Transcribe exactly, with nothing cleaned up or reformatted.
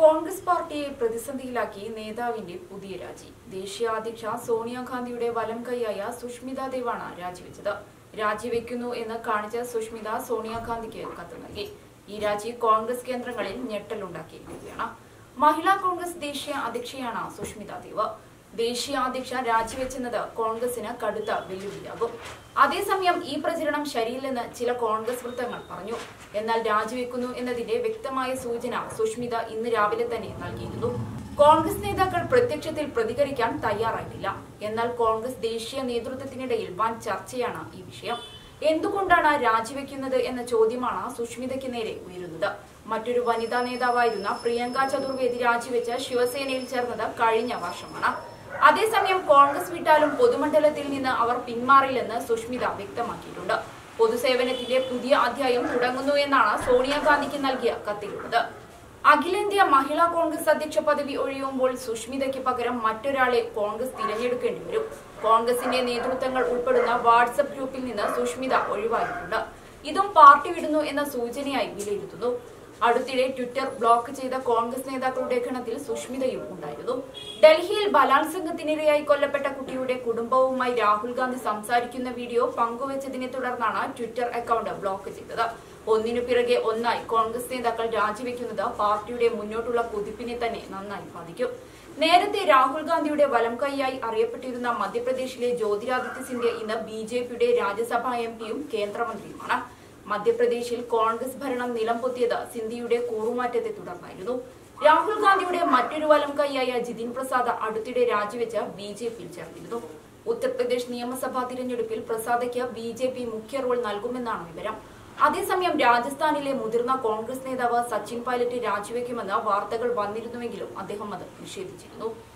കോൺഗ്രസ് പാർട്ടിയെ പ്രതിസന്ധിയിലാക്കി നേതാവിന്റെ പുതിയ രാജി. ദേശീയ അധ്യക്ഷ സോണിയ ഗാന്ധിയുടെ വലം കൈയായ സുഷ്മിത ദേവാണ് രാജിവെച്ചത്. രാജിവെക്കുന്നു എന്ന് കാണിച്ച സുഷ്മിത സോണിയ ഗാന്ധിക്ക് കത്ത് നൽകി. ഈ രാജി കോൺഗ്രസ് കേന്ദ്രങ്ങളിൽ ഞെട്ടലുണ്ടാക്കിയിരിക്കുകയാണ്. മഹിളാ കോൺഗ്രസ് ദേശീയ അധ്യക്ഷയാണ് സുഷ്മിത ദേവ്. ദേശീയ അധ്യക്ഷ രാജിവെച്ചെന്നത് കോൺഗ്രസിന് കടുത്ത വെല്ലുവിളിയാകും. അതേസമയം ഈ പ്രചരണം ശരിയില്ലെന്ന് ചില കോൺഗ്രസ് വൃത്തങ്ങൾ പറഞ്ഞു. എന്നാൽ രാജിവെക്കുന്നു എന്നതിന്റെ വ്യക്തമായ സൂചന സുഷ്മിത ഇന്ന് രാവിലെ തന്നെ നൽകിയിരുന്നു. കോൺഗ്രസ് നേതാക്കൾ പ്രത്യക്ഷത്തിൽ പ്രതികരിക്കാൻ തയ്യാറായിട്ടില്ല. എന്നാൽ കോൺഗ്രസ് ദേശീയ നേതൃത്വത്തിനിടയിൽ വൻ ചർച്ചയാണ് ഈ വിഷയം. എന്തുകൊണ്ടാണ് രാജിവെക്കുന്നത് എന്ന ചോദ്യമാണ് സുഷ്മിതയ്ക്ക് നേരെ ഉയരുന്നത്. മറ്റൊരു വനിതാ നേതാവായിരുന്ന പ്രിയങ്ക ചതുർവേദി രാജിവെച്ച് ശിവസേനയിൽ ചേർന്നത് കഴിഞ്ഞ വർഷമാണ്. അതേസമയം കോൺഗ്രസ് വിട്ടാലും പൊതുമണ്ഡലത്തിൽ നിന്ന് അവർ പിന്മാറില്ലെന്ന് സുഷ്മിത വ്യക്തമാക്കിയിട്ടുണ്ട്. പൊതുസേവനത്തിന്റെ പുതിയ അധ്യായം തുടങ്ങുന്നു എന്നാണ് സോണിയാഗാന്ധിക്ക് നൽകിയ കത്തിലുള്ളത്. അഖിലേന്ത്യാ മഹിളാ കോൺഗ്രസ് അധ്യക്ഷ പദവി ഒഴിയുമ്പോൾ സുഷ്മിതയ്ക്ക് പകരം മറ്റൊരാളെ കോൺഗ്രസ് തിരഞ്ഞെടുക്കേണ്ടി വരും. കോൺഗ്രസിന്റെ നേതൃത്വങ്ങൾ ഉൾപ്പെടുന്ന വാട്സപ്പ് ഗ്രൂപ്പിൽ നിന്ന് സുഷ്മിത ഒഴിവായിട്ടുണ്ട്. ഇതും പാർട്ടി വിടുന്നു എന്ന സൂചനയായി വിലയിരുത്തുന്നു. അടുത്തിടെ ട്വിറ്റർ ബ്ലോക്ക് ചെയ്ത കോൺഗ്രസ് നേതാക്കളുടെ ഗണത്തിൽ സുഷ്മിതയും ഉണ്ടായിരുന്നു. ഡൽഹിയിൽ ബലാത്സംഗത്തിനിരയായി കൊല്ലപ്പെട്ട കുട്ടിയുടെ കുടുംബവുമായി രാഹുൽ ഗാന്ധി സംസാരിക്കുന്ന വീഡിയോ പങ്കുവച്ചതിനെ തുടർന്നാണ് ട്വിറ്റർ അക്കൗണ്ട് ബ്ലോക്ക് ചെയ്തത്. ഒന്നിനു പിറകെ ഒന്നായി കോൺഗ്രസ് നേതാക്കൾ രാജിവെക്കുന്നത് പാർട്ടിയുടെ മുന്നോട്ടുള്ള കുതിപ്പിനെ തന്നെ നന്നായി ബാധിക്കും. നേരത്തെ രാഹുൽ ഗാന്ധിയുടെ വലം കൈയായി അറിയപ്പെട്ടിരുന്ന മധ്യപ്രദേശിലെ ജ്യോതിരാദിത്യ സിന്ധ് ഇന്ന് ബിജെപിയുടെ രാജ്യസഭാ എം പിയും കേന്ദ്രമന്ത്രിയുമാണ്. മധ്യപ്രദേശിൽ കോൺഗ്രസ് ഭരണം നിലംപൊത്തിയത് സിന്ധിയുടെ കൂറുമാറ്റത്തെ തുടർന്നായിരുന്നു. രാഹുൽ ഗാന്ധിയുടെ മറ്റൊരു വലം കൈയായ ജിതിൻ പ്രസാദ് അടുത്തിടെ രാജിവെച്ച് ബി ജെ പിയിൽ ചേർന്നിരുന്നു. ഉത്തർപ്രദേശ് നിയമസഭാ തിരഞ്ഞെടുപ്പിൽ പ്രസാദയ്ക്ക് ബി ജെ പി മുഖ്യ റോൾ നൽകുമെന്നാണ് വിവരം. അതേസമയം രാജസ്ഥാനിലെ മുതിർന്ന കോൺഗ്രസ് നേതാവ് സച്ചിൻ പൈലറ്റ് രാജിവെക്കുമെന്ന വാർത്തകൾ വന്നിരുന്നുവെങ്കിലും അദ്ദേഹം അത് നിഷേധിച്ചിരുന്നു.